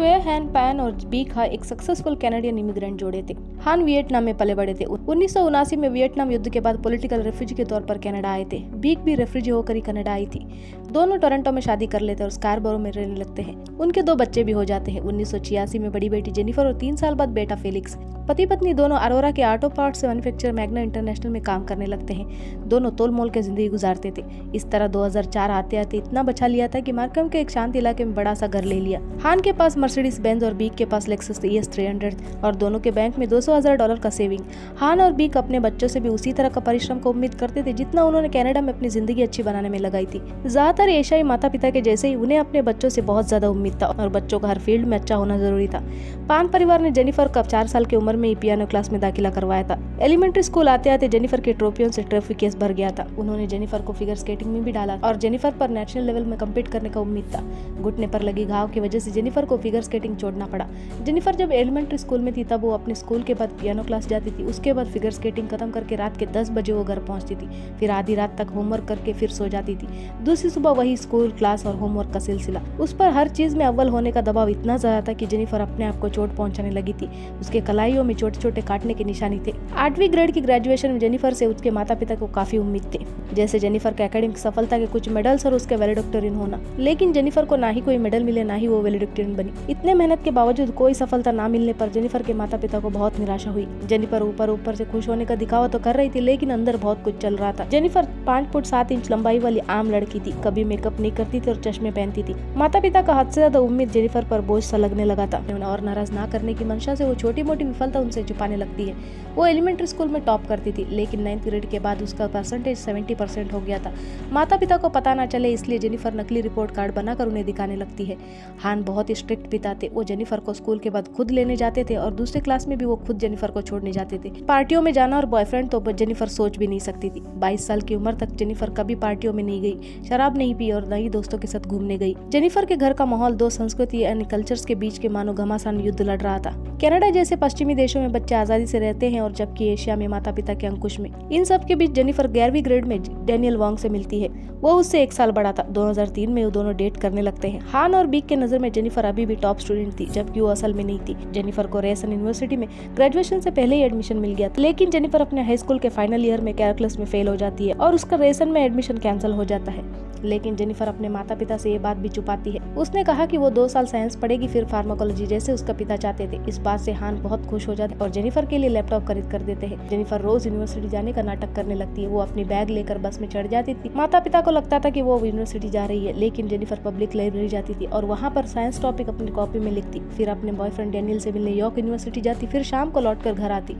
वे हैन pan और बीखा एक successful Canadian immigrant जोड़े थे। हान वियतनाम में पले बड़े थे। 1979 में वियतनाम युद्ध के बाद पॉलिटिकल रेफ्यूजी के तौर पर कनाडा आए थे। बीख भी रेफ्यूजी होकर ही कनाडा आई थी। दोनों टोरंटो में शादी कर लेते और स्कारबरो में रहने लगते हैं। उनके 2 बच्चे भी हो जाते हैं। 1986 में बड़ी बेटी जेनिफर और 3 साल बाद बेटा फेलिक्स पति पत्नी दोनों अरोरा के auto parts manufacture Magna International में काम करने लगते हैं। दोनों तोलमोल के जिंदगी गुजारते थे। इस तरह 2004 आते आते इतना बचा लिया था कि मार्कम के एक शांत इलाके में बड़ा सा घर ले लिया। हान के पास मर्सिडीज बेंज और बीक के पास लेक्सस ES 300 और दोनों के बैंक में $200,000 का सेविंग। हान और बीक अपने बच्चों से भी उसी तरह का परिश्रम को उम्मीद करते थे जितना उन्होंने कनाडा में अपनी जिंदगी अच्छी बनाने में लगाई थी। ज्यादातर एशियाई माता पिता के जैसे ही उन्हें अपने बच्चों से बहुत ज्यादा उम्मीद था और बच्चों का हर फील्ड में अच्छा होना जरूरी था। पान परिवार ने जेनिफर को 4 साल की उम्र में पियानो क्लास में दाखिला करवाया था। एलिमेंट्री स्कूल आते आते जेनिफर के ट्रॉफियों से ट्रॉफी केस भर गया था। उन्होंने जेनिफर को फिगर स्केटिंग में भी डाला और जेनिफर पर नेशनल लेवल में कम्पीट करने का उम्मीद था। घुटने पर लगी घाव की वजह से जेनिफर को फिगर स्केटिंग छोड़ना पड़ा। जेनिफर जब एलिमेंट्री स्कूल में थी तब वो अपने स्कूल के बाद पियानो क्लास जाती थी। उसके बाद फिगर स्केटिंग खत्म करके रात के 10 बजे वो घर पहुंचती थी। फिर आधी रात तक होमवर्क करके फिर सो जाती थी। दूसरी सुबह वही स्कूल क्लास और होमवर्क का सिलसिला। उस पर हर चीज में अव्वल होने का दबाव इतना ज्यादा था कि जेनिफर अपने आप को चोट पहुंचाने लगी थी। उसके कलाइयों में छोटे छोटे काटने के निशानी थे। 8वीं ग्रेड की ग्रेजुएशन में जेनिफर से उसके माता पिता को काफी उम्मीद थे, जैसे जेनिफर के एकेडमिक सफलता के कुछ मेडल्स और उसके वेलेडिक्टोरियन होना। लेकिन जेनिफर को ना ही कोई मेडल मिले ना ही वो वेलेडिक्टोरियन बनी। इतने मेहनत के बावजूद कोई सफलता ना मिलने पर जेनिफर के माता पिता को बहुत निराशा हुई। जेनिफर ऊपर से खुश होने का दिखावा तो कर रही थी लेकिन अंदर बहुत कुछ चल रहा था। जेनिफर 5 फुट 7 इंच लंबाई वाली आम लड़की थी। कभी मेकअप नहीं करती थी और चश्मे पहनती थी। माता पिता का हद से ज्यादा उम्मीद जेनिफर पर बोझ सा लगने लगा था और नाराज ना करने की मंशा से वो छोटी मोटी विफलता उनसे छुपाने लगती है। वो एलिमेंट्री स्कूल में टॉप करती थी लेकिन 9th ग्रेड के बाद उसका परसेंटेज 70% हो गया था। माता पिता को पता ना चले इसलिए जेनिफर नकली रिपोर्ट कार्ड बनाकर उन्हें दिखाने लगती है। हान बहुत ही स्ट्रिक्ट पिता थे। वो जेनिफर को स्कूल के बाद खुद लेने जाते थे और दूसरे क्लास में भी वो खुद जेनिफर को छोड़ने जाते थे। पार्टियों में जाना और बॉयफ्रेंड तो जेनिफर सोच भी नहीं सकती थी। 22 साल की उम्र तक जेनिफर कभी पार्टियों में नहीं गई, शराब नहीं पी और न ही दोस्तों के साथ घूमने गई। जेनिफर के घर का माहौल 2 संस्कृति एंड कल्चर्स के बीच के मानो घमासान युद्ध लड़ रहा था। कनाडा जैसे पश्चिमी देशों में बच्चे आजादी से रहते हैं और जबकि एशिया में माता पिता के अंकुश में। इन सब के बीच जेनिफर 11वीं ग्रेड में डैनियल वोंग से मिलती है। वो उससे 1 साल बड़ा था। 2003 में वो दोनों डेट करने लगते हैं। हान और बीक के नजर में जेनिफर अभी भी टॉप स्टूडेंट थी जबकि वो असल में नहीं थी। जेनिफर को रायसन यूनिवर्सिटी में ग्रेजुएशन से पहले ही एडमिशन मिल गया था लेकिन जेनिफर अपने हाई स्कूल के फाइनल ईयर में कैलकुलस में फेल हो जाती है और उसका रायसन में एडमिशन कैंसिल हो जाता है। लेकिन जेनिफर अपने माता पिता से ये बात भी छुपाती है। उसने कहा कि वो 2 साल साइंस पढ़ेगी फिर फार्माकोलॉजी जैसे उसका पिता चाहते थे। इस बात से हान बहुत खुश हो जाते और जेनिफर के लिए लैपटॉप खरीद कर देते हैं। जेनिफर रोज यूनिवर्सिटी जाने का नाटक करने लगती है। वो अपनी बैग लेकर बस में चढ़ जाती थी। माता पिता को लगता था कि वो यूनिवर्सिटी जा रही है लेकिन जेनिफर पब्लिक लाइब्रेरी जाती थी और वहाँ पर साइंस टॉपिक अपनी कॉपी में लिखती। फिर अपने बॉयफ्रेंड डैनियल से मिलने यॉर्क यूनिवर्सिटी जाती। फिर शाम को लौट कर घर आती।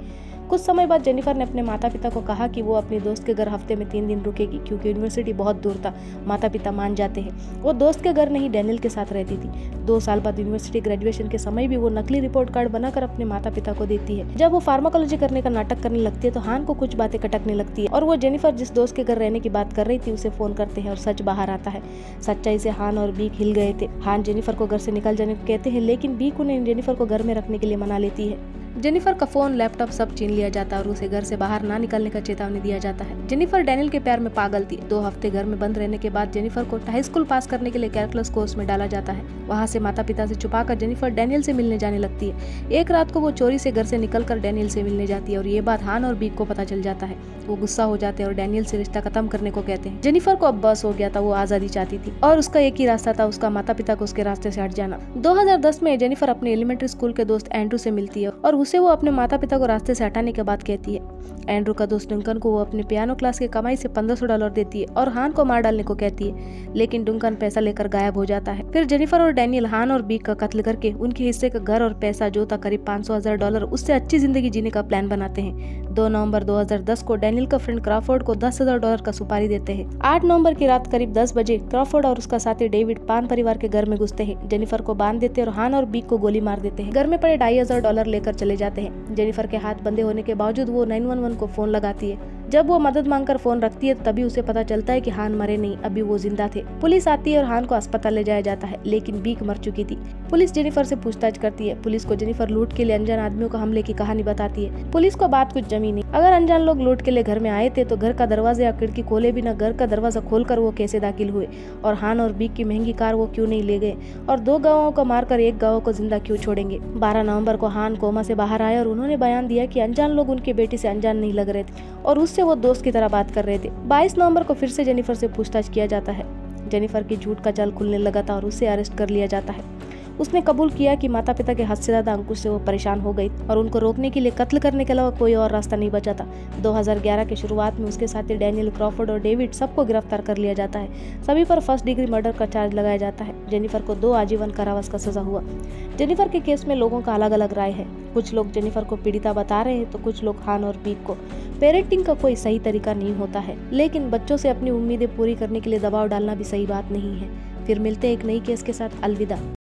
कुछ समय बाद जेनिफर ने अपने माता पिता को कहा कि वो अपने दोस्त के घर हफ्ते में 3 दिन रुकेगी क्योंकि यूनिवर्सिटी बहुत दूर था। माता पिता मान जाते हैं। वो दोस्त के घर नहीं डैनियल के साथ रहती थी। 2 साल बाद यूनिवर्सिटी ग्रेजुएशन के समय भी वो नकली रिपोर्ट कार्ड बनाकर अपने माता पिता को देती है। जब वो फार्माकोलॉजी करने का नाटक करने लगती है तो हान को कुछ बातें खटकने लगती है और वो जेनिफर जिस दोस्त के घर रहने की बात कर रही थी उसे फोन करते हैं और सच बाहर आता है। सच्चाई से हान और बीक हिल गए थे। हान जेनिफर को घर से निकल जाने को कहते हैं लेकिन बीक उन्हें जेनिफर को घर में रखने के लिए मना लेती है। जेनिफर का फोन लैपटॉप सब छीन लिया जाता है और उसे घर से बाहर ना निकलने का चेतावनी दिया जाता है। जेनिफर डैनियल के प्यार में पागल थी। 2 हफ्ते घर में बंद रहने के बाद जेनिफर को हाई स्कूल पास करने के लिए कैलकुलस कोर्स में डाला जाता है। वहाँ से माता पिता से छुपाकर जेनिफर डैनियल से मिलने जाने लगती है। एक रात को वो चोरी से घर से निकलकर डैनियल से मिलने जाती है और ये बात हान और बीक को पता चल जाता है। वो गुस्सा हो जाते हैं और डैनियल से रिश्ता खत्म करने को कहते हैं। जेनिफर को अब बस हो गया था। वो आजादी चाहती थी और उसका एक ही रास्ता था, उसका माता पिता को उसके रास्ते से हट जाना। 2010 में जेनिफर अपने एलिमेंट्री स्कूल के दोस्त एंड्रू से मिलती है और उसे वो अपने माता पिता को रास्ते से हटाने के बाद कहती है। एंड्रू का दोस्त डंकन को वो अपने पियानो क्लास की कमाई से $1500 देती है और हान को मार डालने को कहती है लेकिन डंकन पैसा लेकर गायब हो जाता है। फिर जेनिफर और डैनियल हान और बीक का कत्ल करके उनके हिस्से का घर और पैसा जो था करीब $500,000 उससे अच्छी जिंदगी जीने का प्लान बनाते हैं। 2 नवंबर 2010 को डैनियल का फ्रेंड क्रॉफर्ड को $10,000 का सुपारी देते हैं। 8 नवंबर की रात करीब 10 बजे क्रॉफर्ड और उसका साथी डेविड पान परिवार के घर में घुसते हैं। जेनिफर को बांध देते हैं और हान और बीक को गोली मार देते हैं। घर में पड़े $2,500 लेकर चले जाते हैं। जेनिफर के हाथ बंधे होने के बावजूद वो 911 को फोन लगाती है। जब वो मदद मांगकर फोन रखती है तभी उसे पता चलता है कि हान मरे नहीं, अभी वो जिंदा थे। पुलिस आती है और हान को अस्पताल ले जाया जाता है, लेकिन बीक मर चुकी थी। पुलिस जेनिफर से पूछताछ करती है। पुलिस को जेनिफर लूट के लिए अनजान आदमियों को हमले की कहानी बताती है। पुलिस को बात कुछ जमी नहीं। अगर अनजान लोग लूट के लिए घर में आए थे तो घर का दरवाजा या खिड़की खोले बिना घर का दरवाजा खोलकर वो कैसे दाखिल हुए, और हान और बीक की महंगी कार वो क्यों नहीं ले गए, और 2 गाँवों को मारकर 1 गाँव को जिंदा क्यों छोड़ेंगे। 12 नवंबर को हान कोमा से बाहर आए और उन्होंने बयान दिया कि अनजान लोग उनके बेटी से अनजान नहीं लग रहे थे और उससे वो दोस्त की तरह बात कर रहे थे। 22 नवंबर को फिर से जेनिफर से पूछताछ किया जाता है। जेनिफर की झूठ का जाल खुलने लगा था और उसे अरेस्ट कर लिया जाता है। उसने कबूल किया कि माता पिता के हद से ज्यादा अंकुश से वो परेशान हो गई और उनको रोकने के लिए कत्ल करने के अलावा कोई और रास्ता नहीं बचा था। 2011 के शुरुआत में उसके साथी डैनियल, क्रॉफर्ड और डेविड सबको गिरफ्तार कर लिया जाता है। सभी पर फर्स्ट-डिग्री मर्डर का चार्ज लगाया जाता है। जेनिफर को 2 आजीवन कारावास का सजा हुआ। जेनिफर के केस में लोगों का अलग अलग राय है। कुछ लोग जेनिफर को पीड़िता बता रहे हैं तो कुछ लोग हान और बीक को। पेरेंटिंग का कोई सही तरीका नहीं होता है, लेकिन बच्चों से अपनी उम्मीदें पूरी करने के लिए दबाव डालना भी सही बात नहीं है। फिर मिलते हैं एक नई केस के साथ। अलविदा।